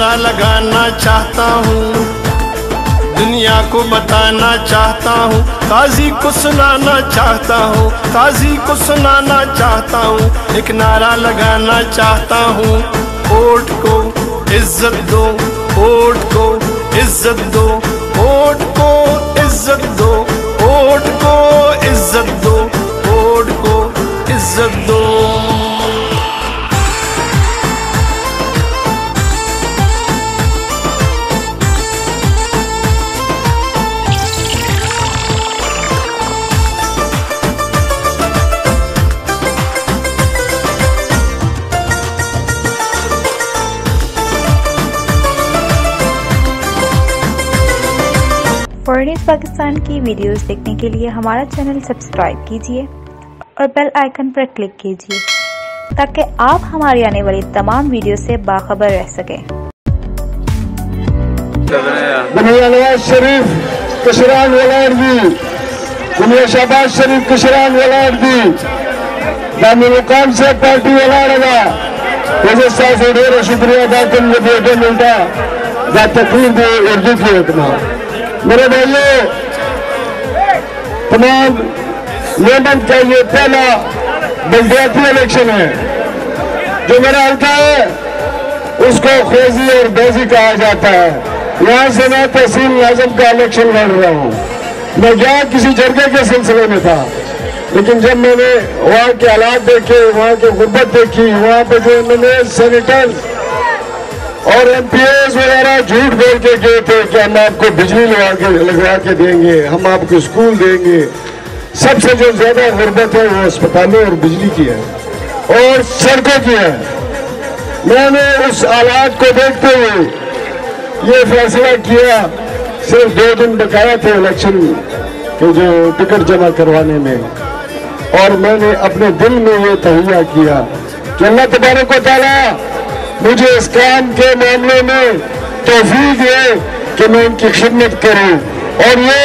नारा लगाना चाहता हूँ, दुनिया को बताना चाहता हूँ, काजी को सुनाना चाहता हूँ, काजी को सुनाना चाहता हूँ। एक नारा लगाना चाहता हूँ, वोट को इज्जत दो, वोट को इज्जत दो, वोट को इज्जत दो, वोट को इज्जत दो, वोट को इज्जत दो। फॉरेन पाकिस्तान की वीडियोस देखने के लिए हमारा चैनल सब्सक्राइब कीजिए और बेल आइकन पर क्लिक कीजिए ताकि आप हमारी आने वाली तमाम वीडियो से बाखबर रह सकें। मियां नवाज शरीफ किशरान वलार दी, मियां शहबाज शरीफ किशरान वलार दी, दामिल मुकाम से पार्टी वलारगा मुझे सबसे ढेर शुक्रिया अदा करने बेटे मिलता या तकलीफ दे उर्दू की इतना। मेरे भाइयों, तमाम नियमन का ये पहला बलदियाती इलेक्शन है। जो मेरा हल्का है उसको खोजी और बेजी कहा जाता है। यहाँ से मैं तहसील आजम का इलेक्शन लड़ रहा हूँ। मैं गया किसी जगह के सिलसिले में था, लेकिन जब मैंने वहाँ के हालात देखे, वहाँ की गुर्बत देखी, वहाँ पे जो मैंने सेनेटर और MPs वगैरह झूठ बोल के गए थे कि हम आपको बिजली लगवा के देंगे, हम आपको स्कूल देंगे। सबसे जो ज्यादा गुर्बत है वो अस्पतालों और बिजली की है और सड़कों की है। मैंने उस हालात को देखते हुए ये फैसला किया, सिर्फ 2 दिन बकाया थे इलेक्शन के जो टिकट जमा करवाने में, और मैंने अपने दिल में ये तहैया किया कि अल्लाह तबारक व तआला मुझे इस काम के मामले में तौफीक है कि मैं इनकी खिदमत करूं। और ये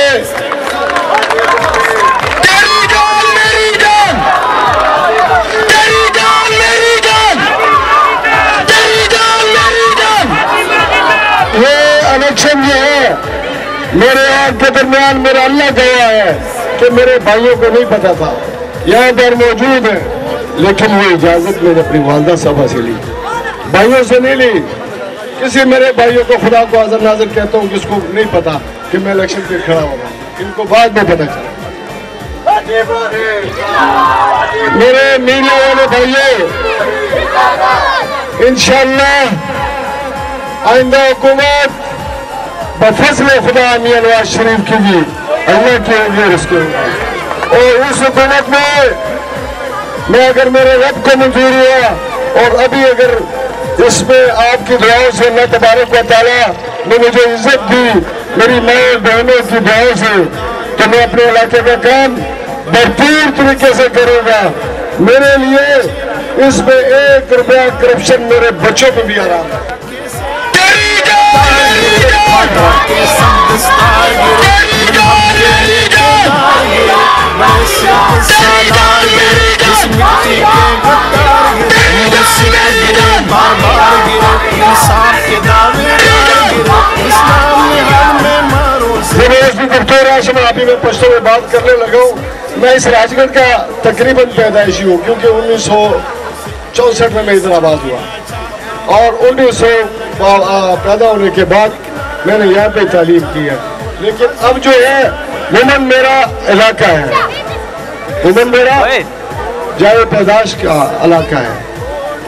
तेरी जान मेरी जान, तेरी जान मेरी जान, तेरी जान मेरी जान, ये इलेक्शन जो है मेरे आप के दरमियान मेरा अल्लाह गया है कि मेरे भाइयों को नहीं पता था, यहाँ पर मौजूद है, लेकिन वो इजाजत मैंने अपनी वालदा साहबा से ली, भाइयों से नहीं ली। किसी मेरे भाइयों को खुदा को हाज़िर नाज़िर कहता हूँ जिसको नहीं पता कि मैं इलेक्शन पे खड़ा होगा, इनको बाद में पता चला। मेरे मीडिया वाले भाइयों, इंशाअल्लाह आइंदा हुकूमत बफज़्ल खुदा मियां नवाज शरीफ की भी अल्लाह की होगी उसके, और उस हुकूमत में मैं अगर मेरे रब को मंजूर हुआ और अभी अगर इसमें आपकी दुआओं से मैं तबारक व तआला ने मुझे इज्जत दी, मेरी माँ बहनों की दुआओं से, तो मैं अपने इलाके का काम भरपूर तरीके से करूँगा। मेरे लिए इसमें 1 रुपया करप्शन मेरे बच्चों को भी आ रहा है। आप ही मैं पश्तो में बात करने लगा हूँ। मैं इस राजगढ़ का तकरीबन पैदाइशी हूँ, क्योंकि 1964 में मैं इधर आबाद हुआ और 1900 पैदा होने के बाद मैंने यहाँ पे तालीम की है। लेकिन अब जो है वुमन मेरा इलाका है, वुमन मेरा जाए पैदाश का इलाका है।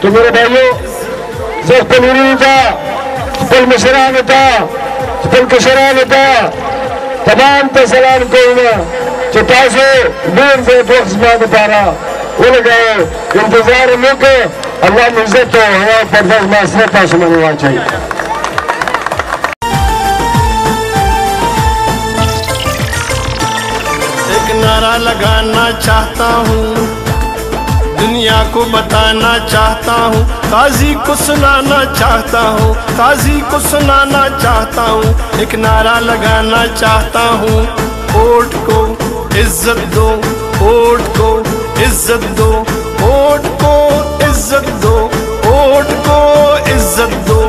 तो मेरे भाइयों, जब पलूरी था, पल मशरा में था, पल कशरा में था, तमाम तसलान को चौपासे दूर से फोक्स बात पारा उड़ गए। इंतजार में के अल्लाह मुझे तो हवा पर्दा मास्टर पास मनवा चाहिए। एक नारा लगाना चाहता हूँ, दुनिया को बताना चाहता हूँ, काजी को सुनाना चाहता हूँ, काजी को सुनाना चाहता हूँ। एक नारा लगाना चाहता हूँ, वोट को इज्जत दो, वोट को इज्जत दो, वोट को इज्जत दो, वोट को इज्जत दो।